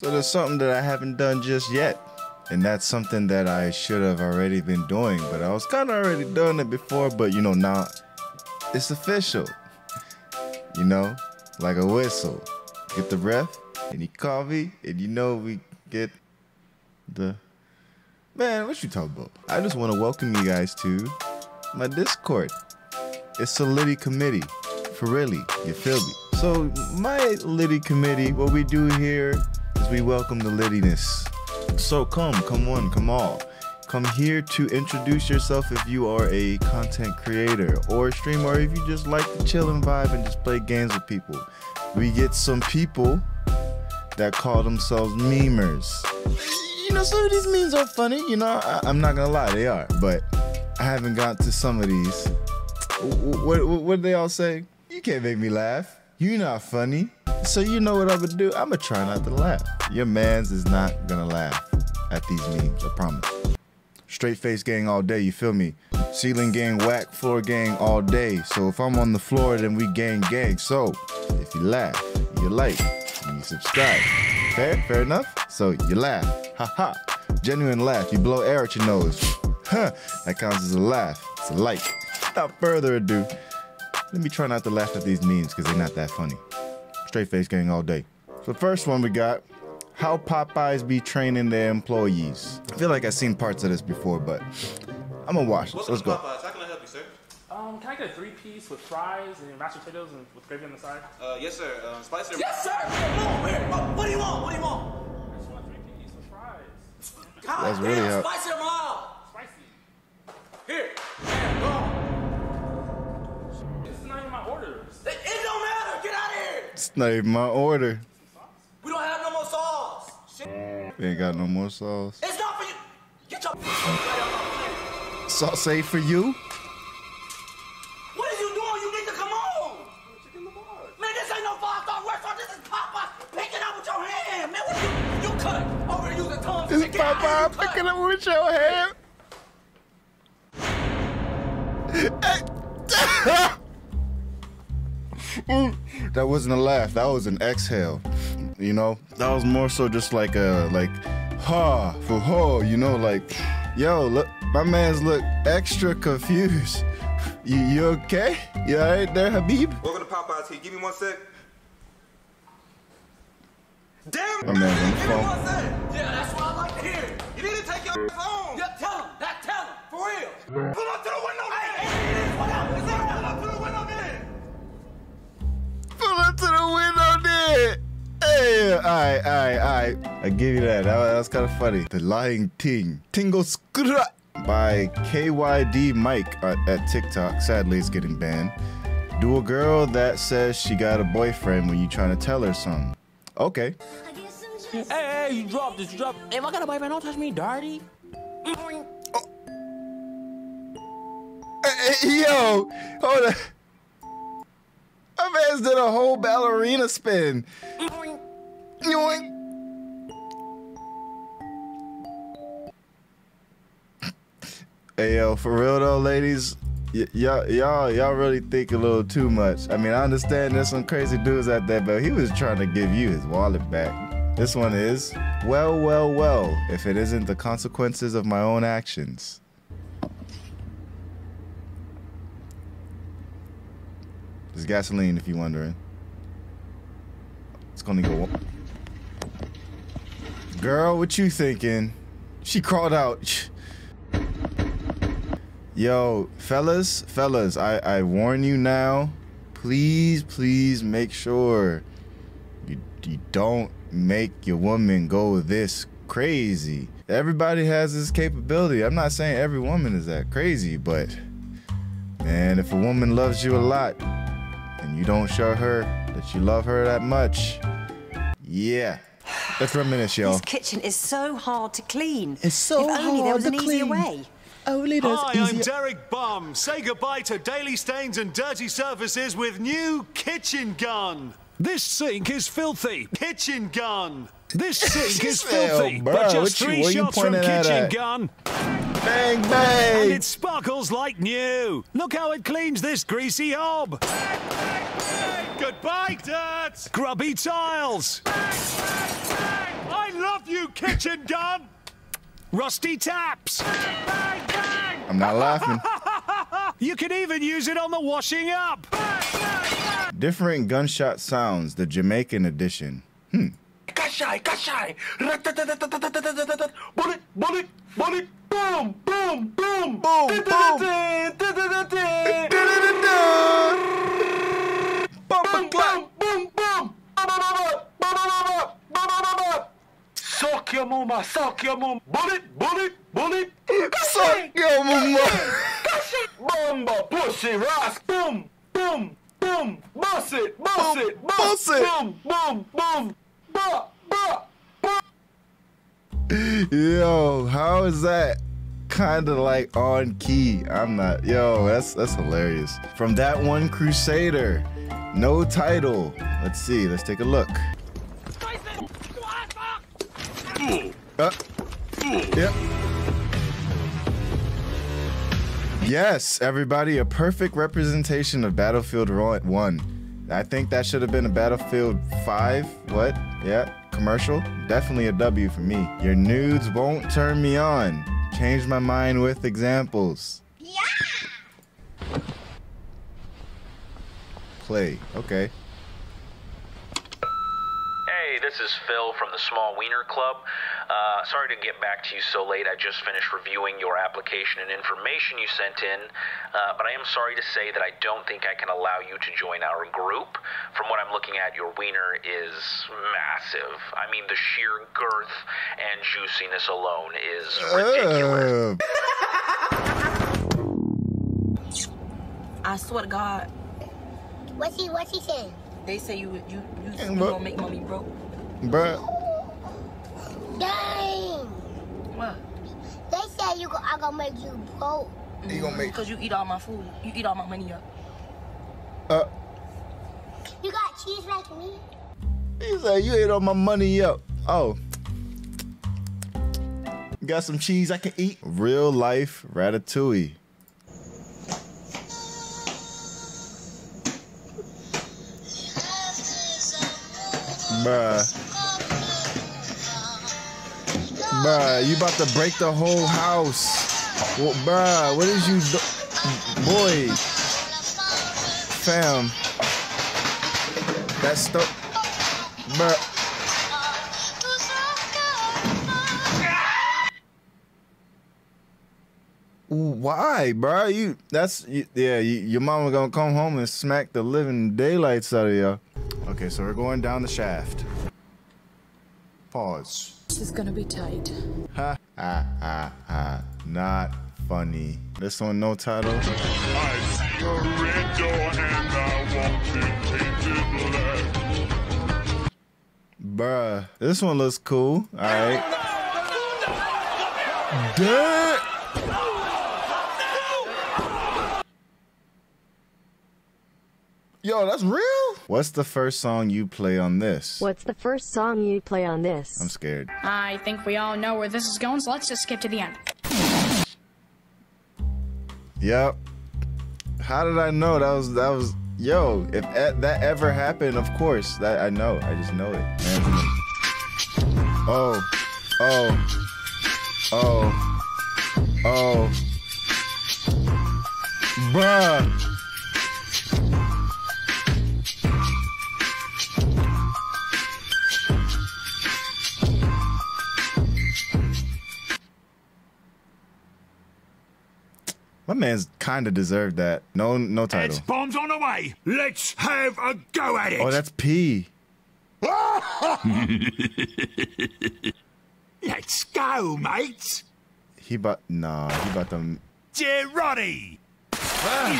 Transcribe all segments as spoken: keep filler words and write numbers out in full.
So there's something that I haven't done just yet, and that's something that I should have already been doing, but I was kind of already doing it before, but you know, now it's official, you know, like a whistle. Get the ref, and he call me, and you know we get the... Man, what you talking about? I just want to welcome you guys to my Discord. It's the Litty Committee, for really, you feel me? So my Litty Committee, what we do here is we welcome the littiness. So come, come on, come all. Come here to introduce yourself if you are a content creator or streamer, or if you just like to chill and vibe and just play games with people. We get some people that call themselves memers. You know, some of these memes are funny, you know, I, I'm not gonna lie, they are, but I haven't got to some of these. What, what, what do they all say? You can't make me laugh. You're not funny. So you know what I'm gonna do? I'm gonna try not to laugh. Your mans is not gonna laugh at these memes, I promise. Straight face gang all day, you feel me? Ceiling gang whack, floor gang all day. So if I'm on the floor, then we gang gang. So if you laugh, you like, and you subscribe. Fair? Fair enough? So you laugh. Ha ha. Genuine laugh. You blow air at your nose. Huh. That counts as a laugh. It's a like. Without further ado, let me try not to laugh at these memes because they're not that funny. Straight face gang all day. So the first one we got, how Popeyes be training their employees. I feel like I've seen parts of this before, but I'm gonna watch this. Let's go. Popeyes, how can I help you, sir? Um, can I get a three-piece with fries and mashed potatoes and with gravy on the side? Uh, yes, sir. Um, spice it. Yes, sir! Where? What, what do you want? What do you want? I just want a three-piece with fries. God, that's really damn, up. Spice them all! Spicy. Here. Here, go. It don't matter. Get out of here. It's not even my order. We don't have no more sauce. Shit. We ain't got no more sauce. It's not for you. Get your sauce ain't for you. What are you doing? You need to come home. Man, this ain't no five-star restaurant. This is Popeye. Pick it up with your hand, man. What you you cut over and use the tongue. This is Popeye. Pick it up with your hand. Hey. That wasn't a laugh. That was an exhale. You know, that was more so just like a like, ha for ho. You know, like, yo, look, my man's look extra confused. You, you okay? You alright there, Habib? Welcome to Popeyes here. Give me one sec. Damn, my man on the phone. Give me one sec. Yeah, that's what I like to hear. You need to take your phone. Yeah, tell him. That tell him for real. Pull up to the window, man. Hey, hey, what up? Is that pull up to the window, man? Up to the window there. Hey, alright, alright, alright. I give you that. That, that was kind of funny. The Lying Ting. Tingle Skra by K Y D Mike at, at TikTok. Sadly, it's getting banned. Do a girl that says she got a boyfriend when you trying to tell her something. Okay. Hey, hey, you dropped this, you dropped. If I got a boyfriend, don't touch me, dirty. Oh. Hey, hey, yo, hold on. My man's did a whole ballerina spin. Yoink. Yoink. Hey yo, for real though, ladies, y'all, y'all, y'all really think a little too much. I mean, I understand there's some crazy dudes out there, but he was trying to give you his wallet back. This one is, well, well, well, if it isn't the consequences of my own actions. It's gasoline, if you're wondering. It's gonna go. Girl, what you thinking? She crawled out. Yo, fellas, fellas, I, I warn you now. Please, please make sure you, you don't make your woman go this crazy. Everybody has this capability. I'm not saying every woman is that crazy, but man, if a woman loves you a lot, and you don't show her that you love her that much. Yeah. Let's reminisce, y'all. This kitchen is so hard to clean. It's so hard to clean. If only there was an easier way. Only there's easier. Hi, I'm Derek Bum. Say goodbye to daily stains and dirty surfaces with new Kitchen Gun. This sink is filthy. Kitchen Gun. This sink is filthy. Bro, but just three you, shots from Kitchen Gun. Bang, bang. And it sparkles like new. Look how it cleans this greasy hob. Bang, bang, bang. Goodbye, dirt. Grubby tiles. Bang, bang, bang. Kitchen Gun! Rusty taps! Bang, bang. I'm not laughing. You can even use it on the washing up! Bang, bang, bang. Different gunshot sounds, the Jamaican edition. Hmm. Kashai, kashai! Bullet, bullet, bullet! Boom, boom, boom! Boom, boom! Boom, boom, boom! Suck your mama, suck your mama. Bullet, bullet, bullet. Suck your mama. Bomba, pussy, ras, boom, boom, boom. Boss it, boss it, boss it. Boom, boom, boom. Ba, ba, ba. Yo, how is that kind of like on key? I'm not. Yo, that's that's hilarious. From that one Crusader, no title. Let's see. Let's take a look. Uh, yep. Yes, everybody, a perfect representation of Battlefield one. I think that should have been a Battlefield five. What? Yeah, commercial. Definitely a W for me. Your nudes won't turn me on. Change my mind with examples. Yeah. Play. Okay. This is Phil from the Small Wiener Club. Uh, sorry to get back to you so late. I just finished reviewing your application and information you sent in, uh, but I am sorry to say that I don't think I can allow you to join our group. From what I'm looking at, your wiener is massive. I mean, the sheer girth and juiciness alone is ridiculous. Uh. I swear to God. What's he, what's he saying? They say you you you, you hey, gonna make mommy broke. Bruh. Dang. What? They say you go, I gonna make you broke. Mm-hmm. You gonna make? Because you eat all my food. You eat all my money up. Uh. You got cheese like me? He said you ate all my money up. Oh. Got some cheese I can eat. Real life ratatouille. Bruh. Bruh, you about to break the whole house. Well, bruh, what is you do? Boy. Fam. That's the... Bruh. Why, bruh? You, that's, you, yeah, you, your mama gonna come home and smack the living daylights out of y'all. Okay, so we're going down the shaft. Pause. This is gonna be tight. Ha ha ha ha. Not funny. This one, no title. I see a red door and I want to paint it black. Bruh, this one looks cool. All right. Duh. Yo, that's real? What's the first song you play on this? What's the first song you play on this? I'm scared. I think we all know where this is going, so let's just skip to the end. Yep. How did I know that was, that was, yo, if e that ever happened, of course, that I know, I just know it. Anthony. Oh, oh, oh, oh, bruh. My man's kind of deserved that. No, no title. It's bombs on the way. Let's have a go at it. Oh, that's P. Let's go, mate. He about nah. He about them. Gerardi. Oh.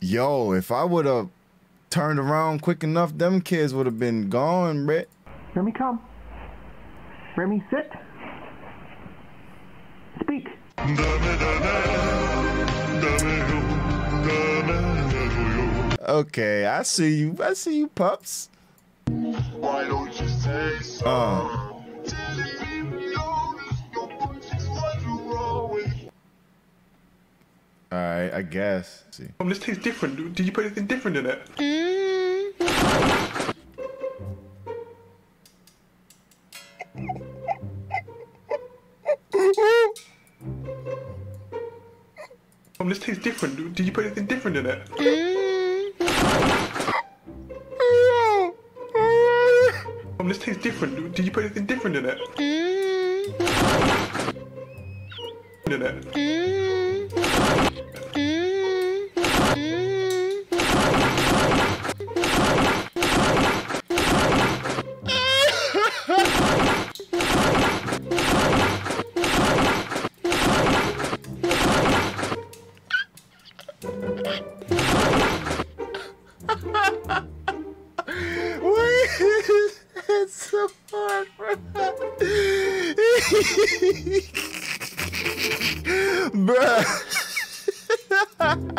Yo, if I would have turned around quick enough, them kids would have been gone, Brett. Remy, come. Remy, sit. Speak. Okay, I see you. I see you, pups. Why don't you say so? Uh. All Alright, I guess. Let's see. Um, this tastes different. Did you put anything different in it? Mm. Um, this tastes different. Did you put anything different in it? Mm. Um, this tastes different. Did you put anything different in it? Mm. In it. Mm.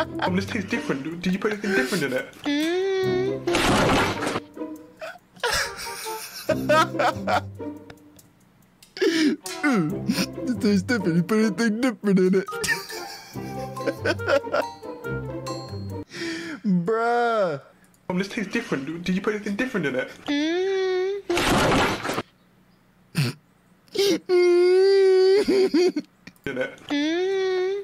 Um, this tastes different. Did you put anything different in it? Mm. Mm. This tastes different. You put anything different in it? Bruh. Um, this tastes different. Did you put anything different in it? Mm. In it. Mm.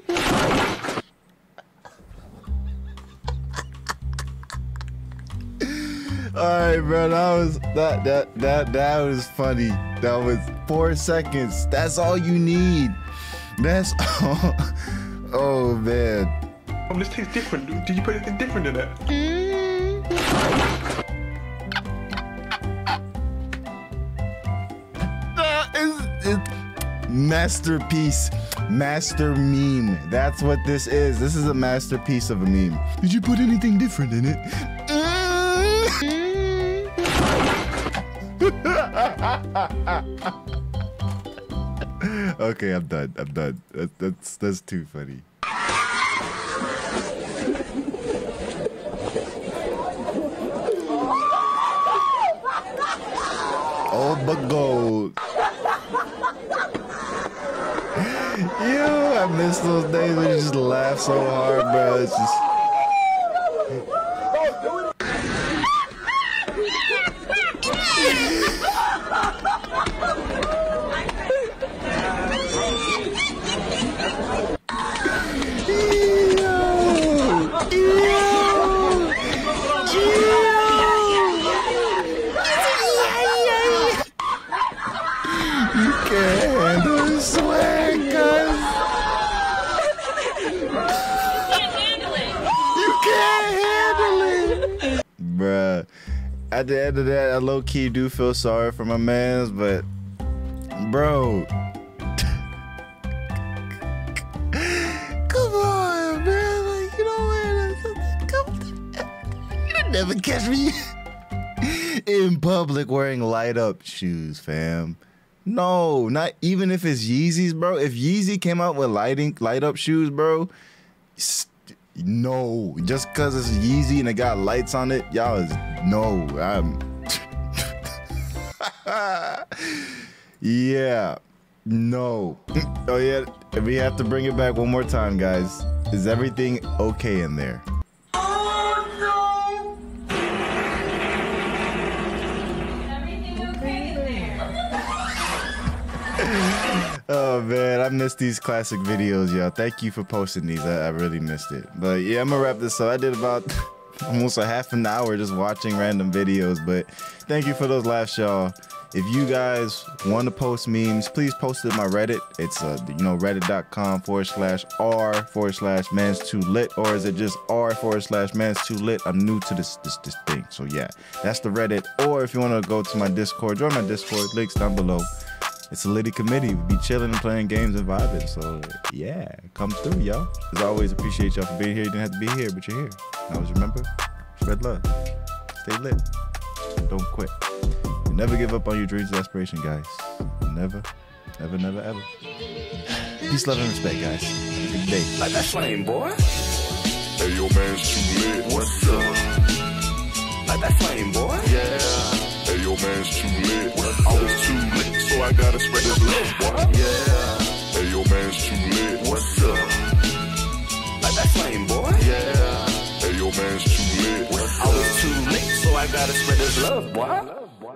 Alright, bro, that was that that that that was funny. That was four seconds. That's all you need. That's all. Oh man. Um, this tastes different. Did you put anything different in it? Mm. That is it. Masterpiece. Master meme. That's what this is. This is a masterpiece of a meme. Did you put anything different in it? Mm. Okay, I'm done. I'm done. That, that's that's too funny. Oh my god! Yo, I miss those days when you just laugh so hard, bro. It's just. At the end of that, I low-key do feel sorry for my mans, but bro. Come on, man. Like, you know what? Come you'll never catch me in public wearing light-up shoes, fam. No, not even if it's Yeezys, bro. If Yeezy came out with lighting light-up shoes, bro, no, just because it's Yeezy and it got lights on it, y'all is no. I'm yeah, no. Oh yeah, we have to bring it back one more time, guys. Is everything okay in there? Oh no! Is everything okay in there? Oh man, I missed these classic videos, y'all. Thank you for posting these. I, I really missed it. But yeah, I'm gonna wrap this up. I did about almost a half an hour just watching random videos, but thank you for those laughs, y'all. If you guys want to post memes, please post it on my Reddit. It's uh, you know, reddit.com forward slash r forward slash mans too lit, or is it just r forward slash mans too lit? I'm new to this, this this thing, so yeah, that's the Reddit. Or if you want to go to my Discord, join my Discord. Links down below. It's a Litty Committee. We be chilling and playing games and vibing. So, yeah, come through, y'all. As always, appreciate y'all for being here. You didn't have to be here, but you're here. Always remember, spread love. Stay lit. Don't quit. And never give up on your dreams and aspirations, guys. Never, never, never, ever. Peace, love, and respect, guys. Have a good day. Like that flame, boy. Hey, yo, man's too lit. What's up? Like that flame, boy. Yeah. Hey, yo, man's too lit. I was too lit, so I gotta spread this love, boy. Yeah. Hey, yo, man's too lit. What's up? Like that. too lit, so I gotta spread this love, boy.